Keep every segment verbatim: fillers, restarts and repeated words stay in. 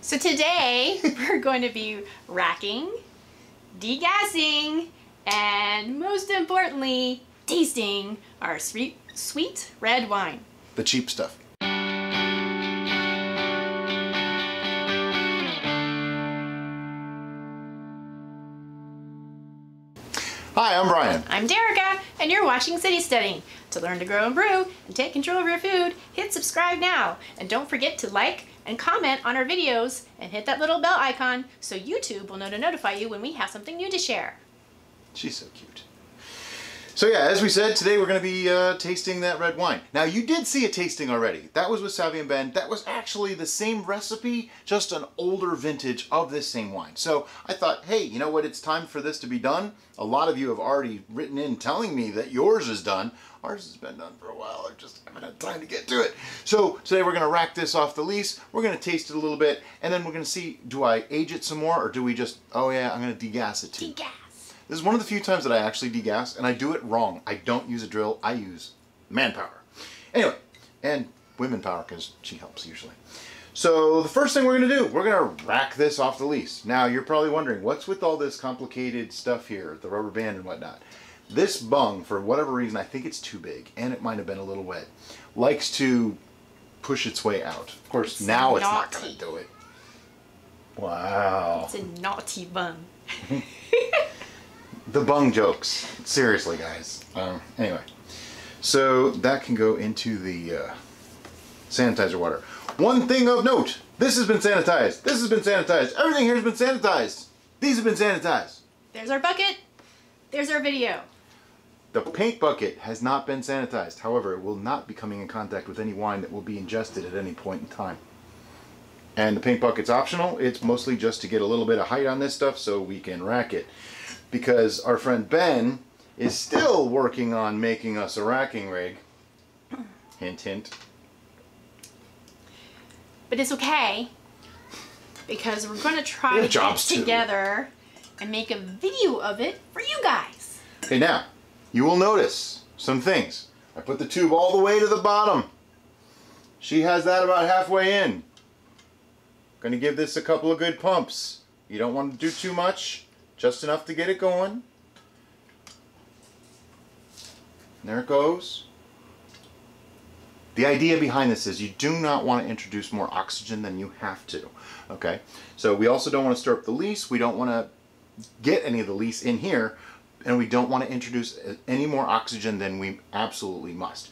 So today we're going to be racking, degassing, and most importantly, tasting our sweet, sweet red wine. The cheap stuff. Hi, I'm Brian. I'm Derica, and you're watching City Steading. To learn to grow and brew and take control of your food, hit subscribe now. And don't forget to like and comment on our videos and hit that little bell icon so YouTube will know to notify you when we have something new to share. She's so cute. So yeah, as we said, today we're going to be uh, tasting that red wine. Now you did see a tasting already. That was with Savvy and Ben. That was actually the same recipe, just an older vintage of this same wine. So I thought, hey, you know what? It's time for this to be done. A lot of you have already written in telling me that yours is done. Ours has been done for a while. I just haven't had time to get to it. So today we're going to rack this off the lease. We're going to taste it a little bit, and then we're going to see, do I age it some more, or do we just, oh yeah, I'm going to degas it too. Degas. This is one of the few times that I actually degas, and I do it wrong. I don't use a drill, I use manpower. Anyway, and women power, because she helps usually. So the first thing we're gonna do, we're gonna rack this off the lease. Now you're probably wondering, what's with all this complicated stuff here, the rubber band and whatnot? This bung, for whatever reason, I think it's too big, and it might have been a little wet, likes to push its way out. Of course, it's now naughty. It's not gonna do it. Wow. It's a naughty bung. The bung jokes. Seriously, guys. Um, anyway, so that can go into the uh, sanitizer water. One thing of note, this has been sanitized. This has been sanitized. Everything here has been sanitized. These have been sanitized. There's our bucket. There's our video. The paint bucket has not been sanitized. However, it will not be coming in contact with any wine that will be ingested at any point in time. And the paint bucket's optional. It's mostly just to get a little bit of height on this stuff so we can rack it. Because our friend Ben is still working on making us a racking rig. Hint, hint. But it's okay, because we're going to try to get together and make a video of it for you guys. Okay, now, you will notice some things. I put the tube all the way to the bottom. She has that about halfway in. Going to give this a couple of good pumps. You don't want to do too much. Just enough to get it going. And there it goes. The idea behind this is you do not want to introduce more oxygen than you have to. Okay, so we also don't want to stir up the lees. We don't want to get any of the lees in here, and we don't want to introduce any more oxygen than we absolutely must.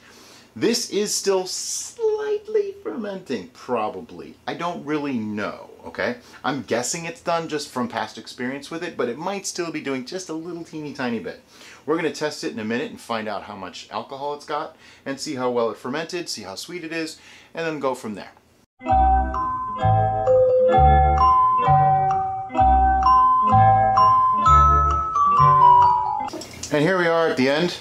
This is still slightly fermenting, probably. I don't really know, okay? I'm guessing it's done just from past experience with it, but it might still be doing just a little teeny tiny bit. We're gonna test it in a minute and find out how much alcohol it's got and see how well it fermented, see how sweet it is, and then go from there. And here we are at the end.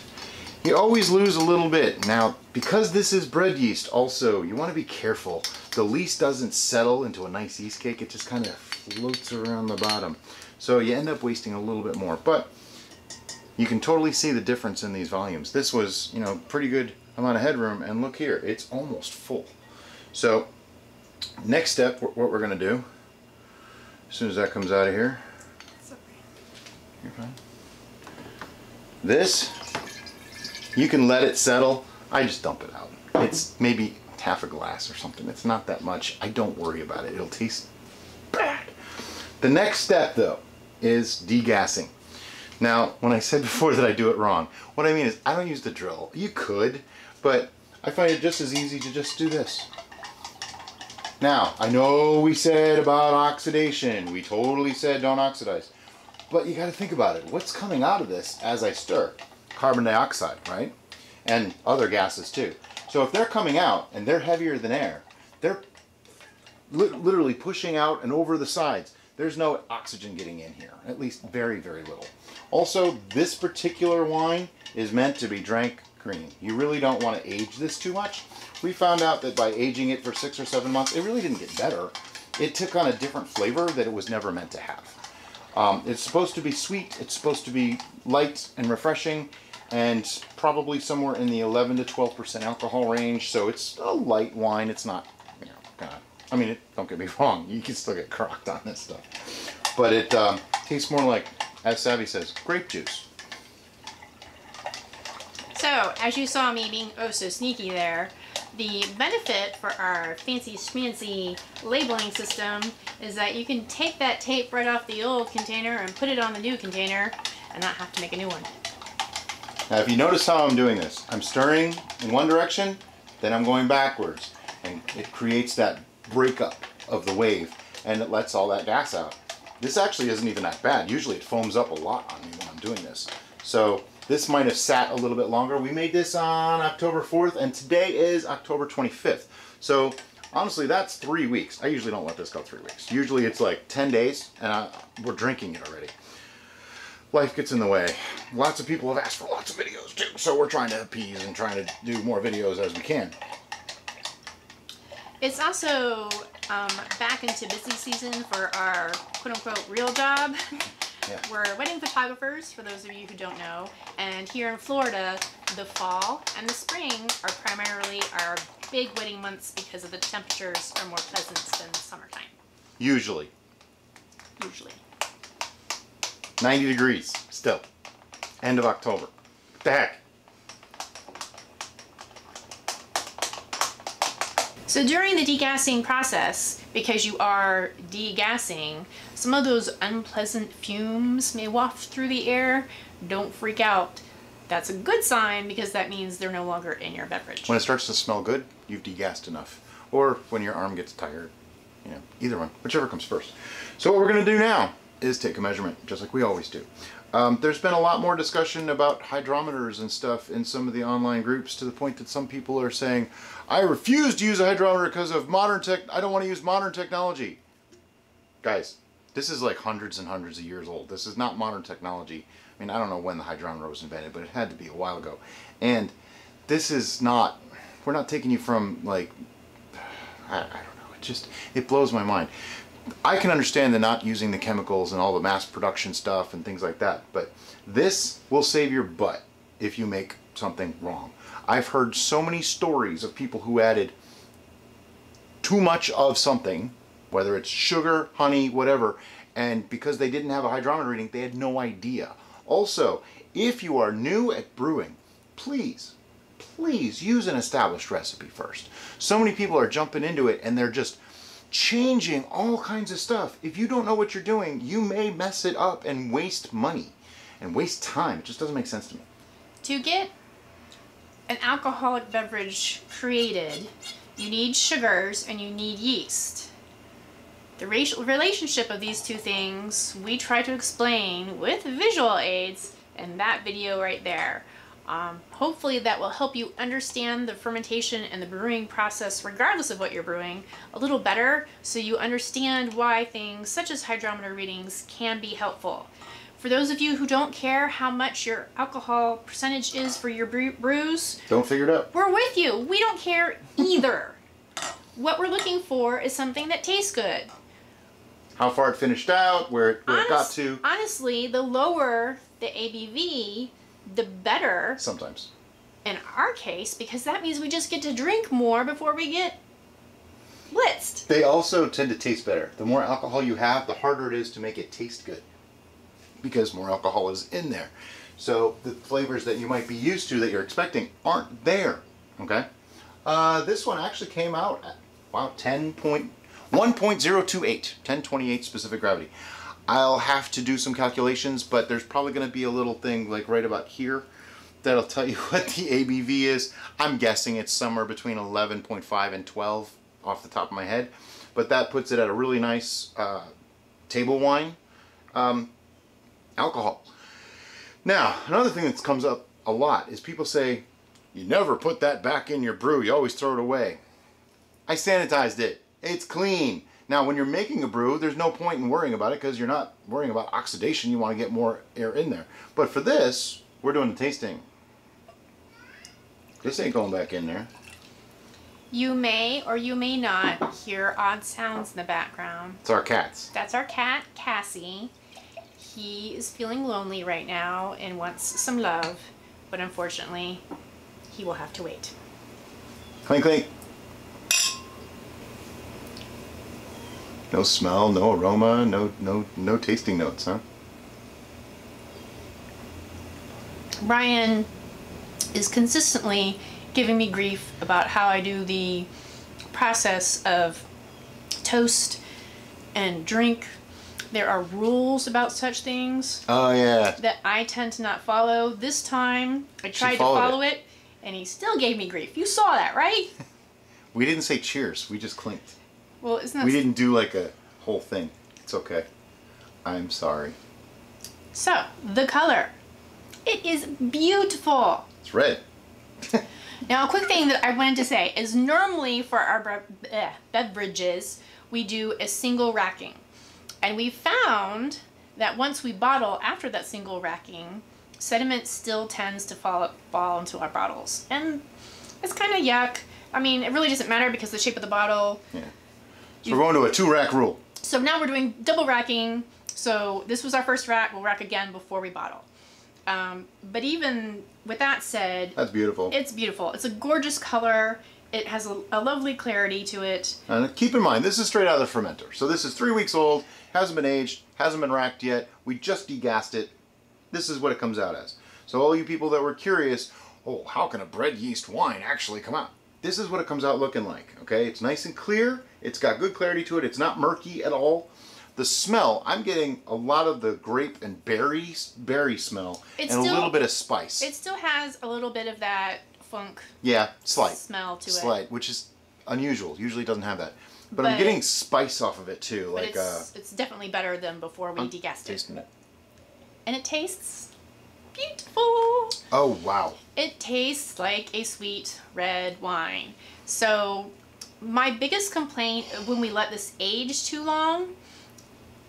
You always lose a little bit. Now, because this is bread yeast also, you want to be careful. The yeast doesn't settle into a nice yeast cake. It just kind of floats around the bottom. So you end up wasting a little bit more, but you can totally see the difference in these volumes. This was, you know, pretty good amount of headroom, and look here, it's almost full. So next step, what we're going to do, as soon as that comes out of here, you're fine. This, you can let it settle. I just dump it out. It's maybe half a glass or something. It's not that much. I don't worry about it. It'll taste bad. The next step, though, is degassing. Now, when I said before that I do it wrong, what I mean is I don't use the drill. You could, but I find it just as easy to just do this. Now, I know we said about oxidation. We totally said don't oxidize. But you got to think about it. What's coming out of this as I stir? Carbon dioxide, right? And other gases too. So if they're coming out and they're heavier than air, they're li literally pushing out and over the sides. There's no oxygen getting in here, at least very, very little. Also, this particular wine is meant to be drank green. You really don't want to age this too much. We found out that by aging it for six or seven months, it really didn't get better. It took on a different flavor that it was never meant to have. Um, it's supposed to be sweet, it's supposed to be light and refreshing, and probably somewhere in the eleven to twelve percent alcohol range. So it's a light wine. It's not, you know, gonna I mean, it, don't get me wrong, you can still get crocked on this stuff. But it um, tastes more like, as Savvy says, grape juice. So, as you saw me being oh so sneaky there, the benefit for our fancy schmancy labeling system is that you can take that tape right off the old container and put it on the new container and not have to make a new one. Now, if you notice how I'm doing this, I'm stirring in one direction, then I'm going backwards, and it creates that breakup of the wave, and it lets all that gas out. This actually isn't even that bad. Usually it foams up a lot on me when I'm doing this. So this might have sat a little bit longer. We made this on October fourth, and today is October twenty-fifth. So honestly, that's three weeks. I usually don't let this go three weeks. Usually it's like ten days, and I, we're drinking it already. Life gets in the way. Lots of people have asked for lots of videos too, so we're trying to appease and trying to do more videos as we can. It's also um, back into busy season for our quote-unquote real job. Yeah. We're wedding photographers, for those of you who don't know, and here in Florida, the fall and the spring are primarily our big wedding months because of the temperatures are more pleasant than the summertime. Usually. Usually. ninety degrees, still. End of October. What the heck? So during the degassing process, because you are degassing, some of those unpleasant fumes may waft through the air. Don't freak out. That's a good sign because that means they're no longer in your beverage. When it starts to smell good, you've degassed enough. Or when your arm gets tired, you know, either one, whichever comes first. So what we're going to do now is take a measurement, just like we always do. Um, there's been a lot more discussion about hydrometers and stuff in some of the online groups, to the point that some people are saying, I refuse to use a hydrometer because of modern tech, I don't want to use modern technology. Guys, this is like hundreds and hundreds of years old. This is not modern technology. I mean, I don't know when the hydrometer was invented, but it had to be a while ago. And this is not, we're not taking you from like, I, I don't know, it just, it blows my mind. I can understand the not using the chemicals and all the mass production stuff and things like that, but this will save your butt if you make something wrong. I've heard so many stories of people who added too much of something, whether it's sugar, honey, whatever, and because they didn't have a hydrometer reading, they had no idea. Also, if you are new at brewing, please, please use an established recipe first. So many people are jumping into it and they're just changing all kinds of stuff. If you don't know what you're doing, you may mess it up and waste money and waste time. It just doesn't make sense to me. To get an alcoholic beverage created, you need sugars and you need yeast. The relationship of these two things we try to explain with visual aids in that video right there. Um, hopefully that will help you understand the fermentation and the brewing process, regardless of what you're brewing, a little better, so you understand why things such as hydrometer readings can be helpful. For those of you who don't care how much your alcohol percentage is for your brew brews, don't figure it out. We're with you. We don't care either. What we're looking for is something that tastes good. How far it finished out, where it, where Honest, it got to. Honestly, the lower the A B V, the better. Sometimes. In our case, because that means we just get to drink more before we get blitzed. They also tend to taste better. The more alcohol you have, the harder it is to make it taste good, because more alcohol is in there. So the flavors that you might be used to, that you're expecting, aren't there, okay? Uh, this one actually came out at, wow, ten point one point zero two eight, ten twenty-eight specific gravity. I'll have to do some calculations, but there's probably going to be a little thing like right about here that'll tell you what the A B V is. I'm guessing it's somewhere between eleven point five and twelve off the top of my head, but that puts it at a really nice uh, table wine um, alcohol. Now, another thing that comes up a lot is people say, you never put that back in your brew, you always throw it away. I sanitized it. It's clean. Now, when you're making a brew, there's no point in worrying about it because you're not worrying about oxidation. You want to get more air in there. But for this, we're doing the tasting. This ain't going back in there. You may or you may not hear odd sounds in the background. It's our cats. That's our cat, Cassie. He is feeling lonely right now and wants some love, but unfortunately, he will have to wait. Clink, clink. No smell, no aroma, no no no tasting notes, huh? Ryan is consistently giving me grief about how I do the process of toast and drink. There are rules about such things. Oh yeah. That I tend to not follow. This time I tried to follow it. it and he still gave me grief. You saw that, right? We didn't say cheers, we just clinked. Well, isn't that... We didn't do like a whole thing. It's okay. I'm sorry. So, the color. It is beautiful. It's red. Now, a quick thing that I wanted to say is normally for our beverages, we do a single racking. And we found that once we bottle after that single racking, sediment still tends to fall, fall into our bottles. And it's kind of yuck. I mean, it really doesn't matter because the shape of the bottle. Yeah. So we're going to a two rack rule. So now we're doing double racking. So this was our first rack. We'll rack again before we bottle. Um, but even with that said, that's beautiful. It's beautiful. It's a gorgeous color. It has a, a lovely clarity to it. And keep in mind, this is straight out of the fermenter. So this is three weeks old, hasn't been aged, hasn't been racked yet. We just degassed it. This is what it comes out as. So all you people that were curious, oh, how can a bread yeast wine actually come out? This is what it comes out looking like, okay? It's nice and clear. It's got good clarity to it. It's not murky at all. The smell, I'm getting a lot of the grape and berry, berry smell it's and still, a little bit of spice. It still has a little bit of that funk yeah, slight, smell to slight, it. Which is unusual. Usually doesn't have that. But, but I'm getting spice off of it too. Like it's, uh, it's definitely better than before we degassed it. it. And it tastes beautiful. Oh, wow. It tastes like a sweet red wine. So my biggest complaint when we let this age too long,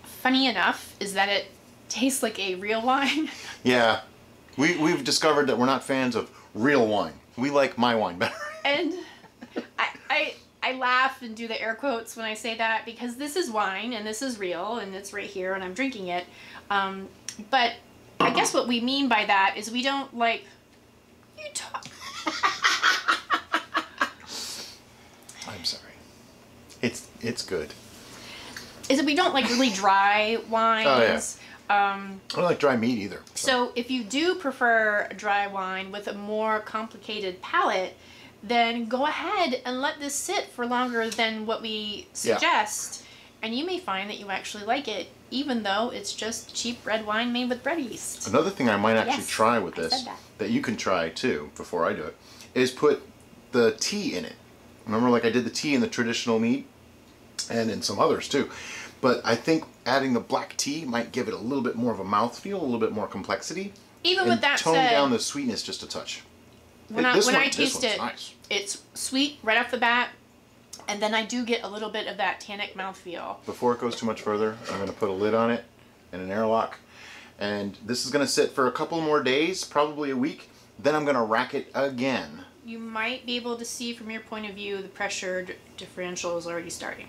funny enough, is that it tastes like a real wine. Yeah. We, we've discovered that we're not fans of real wine. We like my wine better. And I, I, I laugh and do the air quotes when I say that because this is wine and this is real and it's right here and I'm drinking it. Um, but I guess what we mean by that is we don't like... You talk. I'm sorry. It's it's good. Is that we don't like really dry wines. Oh, yeah. um, I don't like dry meat either. So. so if you do prefer dry wine with a more complicated palate, then go ahead and let this sit for longer than what we suggest. Yeah. And you may find that you actually like it, even though it's just cheap red wine made with bread yeast. Another thing I might actually yes, try with this, that. that you can try too, before I do it, is put the tea in it. Remember like I did the tea in the traditional meat, and in some others too. But I think adding the black tea might give it a little bit more of a mouthfeel, a little bit more complexity. Even and with that tone said, down the sweetness just a touch. When it, I, when one, I taste it, nice. It's sweet right off the bat. And then I do get a little bit of that tannic mouthfeel. Before it goes too much further, I'm going to put a lid on it and an airlock. And this is going to sit for a couple more days, probably a week. Then I'm going to rack it again. You might be able to see from your point of view the pressure differential is already starting.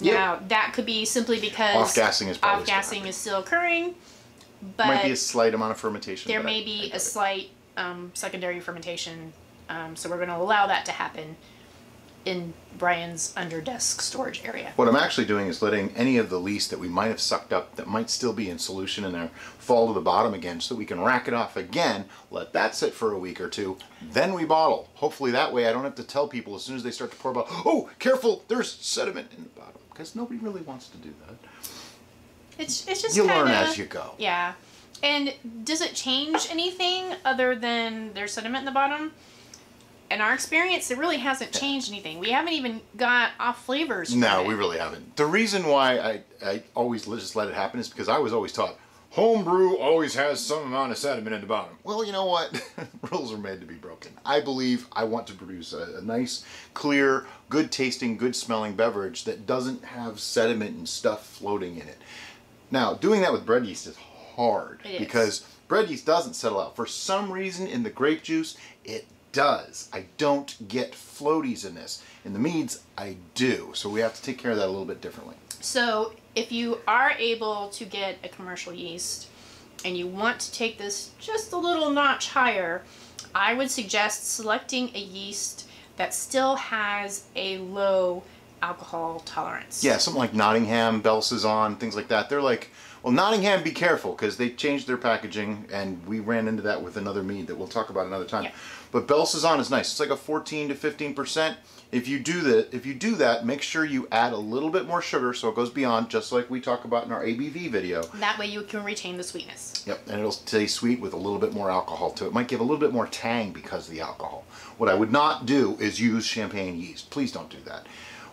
Yep. Now, that could be simply because off-gassing is, probably off-gassing still, is still occurring. But might be a slight amount of fermentation. There may I, be I a slight um, secondary fermentation. Um, so we're going to allow that to happen in Brian's under desk storage area. What I'm actually doing is letting any of the lees that we might have sucked up that might still be in solution in there fall to the bottom again so we can rack it off again, let that sit for a week or two, then we bottle. Hopefully that way I don't have to tell people as soon as they start to pour a bottle, oh, careful, there's sediment in the bottom, because nobody really wants to do that. It's, it's just you kinda, learn as you go. Yeah. And does it change anything other than there's sediment in the bottom? In our experience, it really hasn't changed anything. We haven't even got off flavors. No, we really haven't. The reason why I, I always just let it happen is because I was always taught, homebrew always has some amount of sediment in the bottom. Well, you know what? Rules are made to be broken. I believe I want to produce a, a nice, clear, good tasting, good smelling beverage that doesn't have sediment and stuff floating in it. Now, doing that with bread yeast is hard. It is. Because bread yeast doesn't settle out. For some reason, in the grape juice, it does. I don't get floaties in this. In the meads, I do. So we have to take care of that a little bit differently. So if you are able to get a commercial yeast and you want to take this just a little notch higher, I would suggest selecting a yeast that still has a low alcohol tolerance. Yeah, something like Nottingham, Bellesazan, things like that. They're like, well, Nottingham, be careful, because they changed their packaging, and we ran into that with another mead that we'll talk about another time. Yeah. But Bellesazan is nice. It's like a fourteen to fifteen percent. If you do that, if you do that, make sure you add a little bit more sugar so it goes beyond, just like we talk about in our A B V video. That way you can retain the sweetness. Yep, and it'll stay sweet with a little bit more alcohol to it. It might give a little bit more tang because of the alcohol. What I would not do is use champagne yeast. Please don't do that.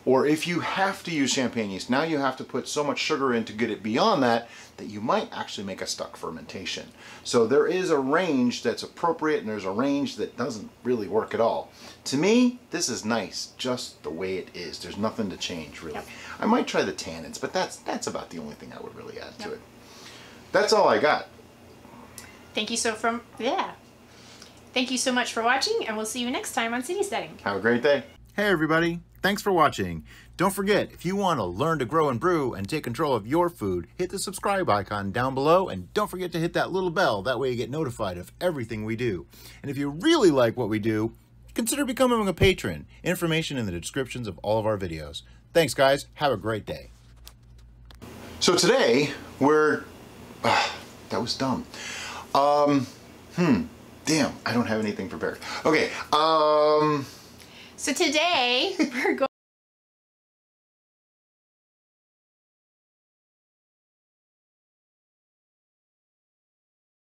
Or if you have to use champagne yeast, now you have to put so much sugar in to get it beyond that, that you might actually make a stuck fermentation. So there is a range that's appropriate and there's a range that doesn't really work at all. To me, this is nice just the way it is. There's nothing to change, really. Yep. I might try the tannins, but that's that's about the only thing I would really add yep. to it. That's all I got. Thank you so from yeah. Thank you so much for watching, and we'll see you next time on City Steading. Have a great day. Hey everybody. Thanks for watching. Don't forget, if you want to learn to grow and brew and take control of your food, hit the subscribe icon down below, and don't forget to hit that little bell. That way you get notified of everything we do. And if you really like what we do, consider becoming a patron. Information in the descriptions of all of our videos. Thanks guys, have a great day. So today, we're, uh, that was dumb. Um, hmm, damn, I don't have anything prepared. Okay, um. So today, we're going